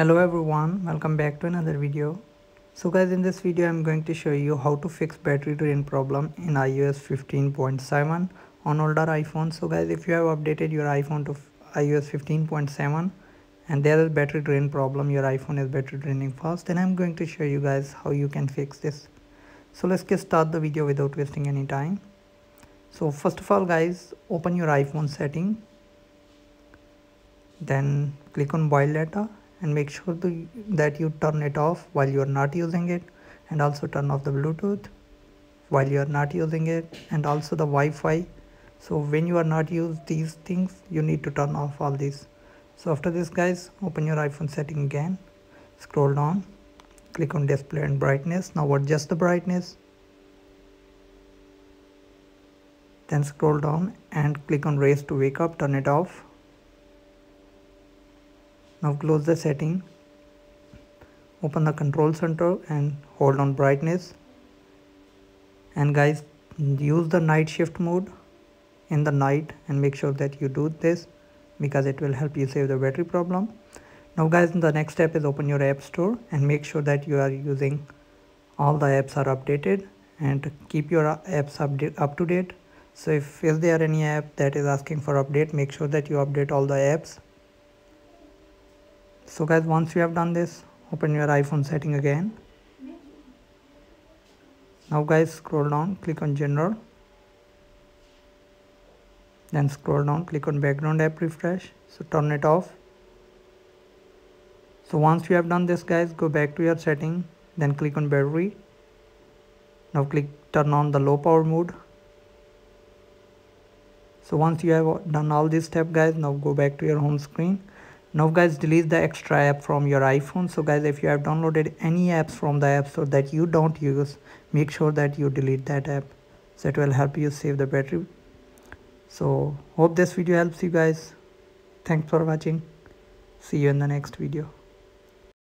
Hello everyone, welcome back to another video. So guys, in this video I'm going to show you how to fix battery drain problem in iOS 15.7 on older iPhones. So guys, if you have updated your iPhone to iOS 15.7 and there is battery drain problem, your iPhone is battery draining fast, and I'm going to show you guys how you can fix this. So let's get start the video without wasting any time. So first of all guys, open your iPhone setting, then click on boil data and make sure that you turn it off while you are not using it, and also turn off the Bluetooth while you are not using it, and also the Wi-Fi. So when you are not using these things, you need to turn off all these. So after this guys, open your iPhone setting again, scroll down, click on display and brightness. Now adjust the brightness, then scroll down and click on raise to wake up, turn it off. Now close the setting, open the control center and hold on brightness, and guys, use the night shift mode in the night and make sure that you do this because it will help you save the battery problem. Now guys, the next step is open your app store and make sure that you are using all the apps are updated and keep your apps up to date. So if there are any app that is asking for update, make sure that you update all the apps. So guys, once you have done this, open your iPhone setting again. Now guys, scroll down, click on general, then scroll down, click on background app refresh, so turn it off. So once you have done this guys, go back to your setting, then click on battery. Now turn on the low power mode. So once you have done all these steps guys, now go back to your home screen. Now guys, delete the extra app from your iPhone. So guys, if you have downloaded any apps from the app store that you don't use, make sure that you delete that app, so it will help you save the battery. So hope this video helps you guys. Thanks for watching. See you in the next video.